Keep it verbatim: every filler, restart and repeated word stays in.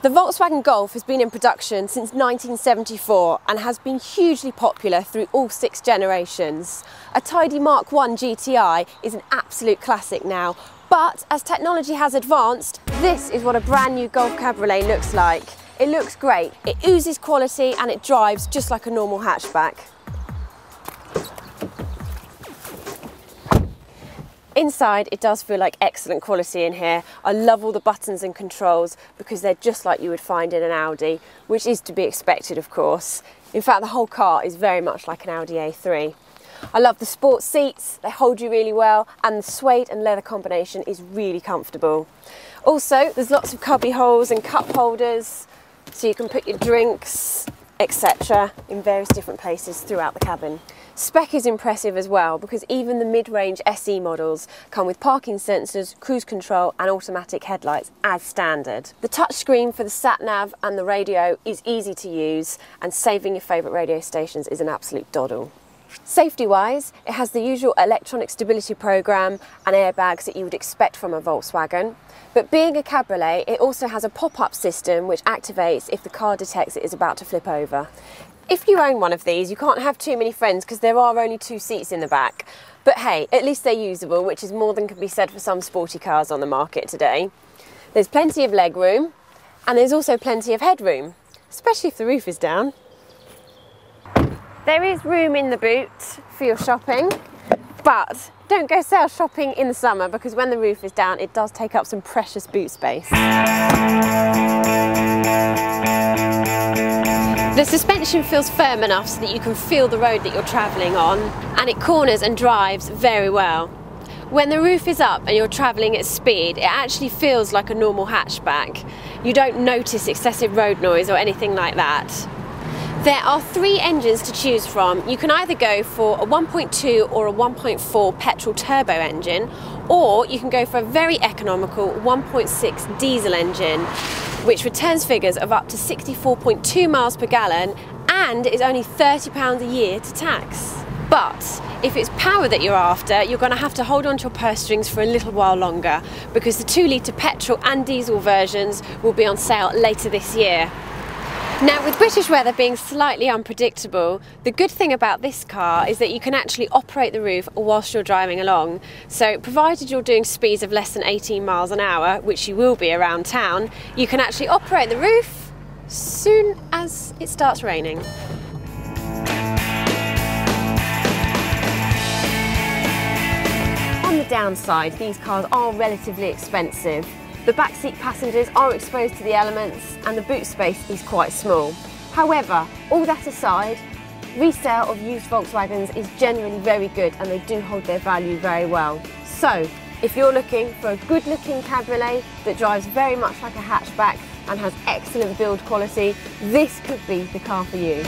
The Volkswagen Golf has been in production since nineteen seventy-four and has been hugely popular through all six generations. A tidy Mark one G T I is an absolute classic now, but as technology has advanced, this is what a brand new Golf Cabriolet looks like. It looks great, it oozes quality and it drives just like a normal hatchback. Inside, it does feel like excellent quality in here. I love all the buttons and controls because they're just like you would find in an Audi, which is to be expected, of course. In fact, the whole car is very much like an Audi A three. I love the sports seats, they hold you really well, and the suede and leather combination is really comfortable. Also, there's lots of cubby holes and cup holders, so you can put your drinks, et cetera in various different places throughout the cabin. Spec is impressive as well because even the mid-range S E models come with parking sensors, cruise control and automatic headlights as standard. The touchscreen for the sat-nav and the radio is easy to use, and saving your favourite radio stations is an absolute doddle. Safety-wise, it has the usual electronic stability program and airbags that you would expect from a Volkswagen. But being a cabriolet, it also has a pop-up system which activates if the car detects it is about to flip over. If you own one of these, you can't have too many friends because there are only two seats in the back. But hey, at least they're usable, which is more than can be said for some sporty cars on the market today. There's plenty of leg room, and there's also plenty of headroom, especially if the roof is down. There is room in the boot for your shopping, but don't go sale shopping in the summer because when the roof is down, it does take up some precious boot space. The suspension feels firm enough so that you can feel the road that you're travelling on, and it corners and drives very well. When the roof is up and you're travelling at speed, it actually feels like a normal hatchback. You don't notice excessive road noise or anything like that. There are three engines to choose from. You can either go for a one point two or a one point four petrol turbo engine, or you can go for a very economical one point six diesel engine, which returns figures of up to sixty-four point two miles per gallon and is only thirty pounds a year to tax. But if it's power that you're after, you're going to have to hold on to your purse strings for a little while longer because the two litre petrol and diesel versions will be on sale later this year. Now, with British weather being slightly unpredictable, the good thing about this car is that you can actually operate the roof whilst you're driving along. So, provided you're doing speeds of less than eighteen miles an hour, which you will be around town, you can actually operate the roof soon as it starts raining. On the downside, these cars are relatively expensive. The backseat passengers are exposed to the elements and the boot space is quite small. However, all that aside, resale of used Volkswagens is generally very good and they do hold their value very well. So, if you're looking for a good looking cabriolet that drives very much like a hatchback and has excellent build quality, this could be the car for you.